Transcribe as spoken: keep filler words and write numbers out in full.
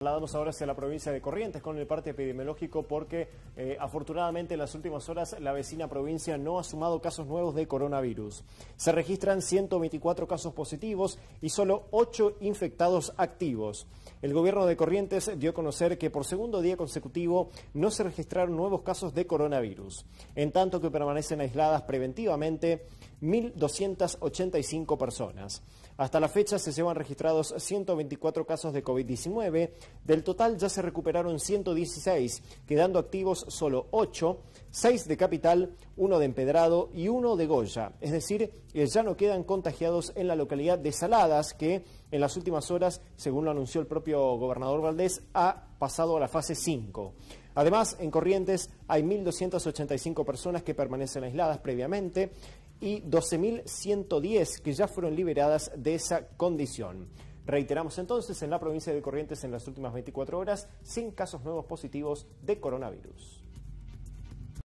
Trasladamos ahora hacia la provincia de Corrientes con el parte epidemiológico porque eh, afortunadamente en las últimas horas la vecina provincia no ha sumado casos nuevos de coronavirus. Se registran ciento veinticuatro casos positivos y solo ocho infectados activos. El gobierno de Corrientes dio a conocer que por segundo día consecutivo no se registraron nuevos casos de coronavirus, en tanto que permanecen aisladas preventivamente mil doscientas ochenta y cinco personas. Hasta la fecha se llevan registrados ciento veinticuatro casos de COVID diecinueve, del total ya se recuperaron ciento dieciséis, quedando activos solo ocho, seis de Capital, uno de Empedrado y uno de Goya. Es decir, ya no quedan contagiados en la localidad de Saladas, que en las últimas horas, según lo anunció el propio gobernador Valdés, ha pasado a la fase cinco. Además, en Corrientes hay mil doscientas ochenta y cinco personas que permanecen aisladas previamente y doce mil ciento diez que ya fueron liberadas de esa condición. Reiteramos entonces, en la provincia de Corrientes en las últimas veinticuatro horas, cien casos nuevos positivos de coronavirus.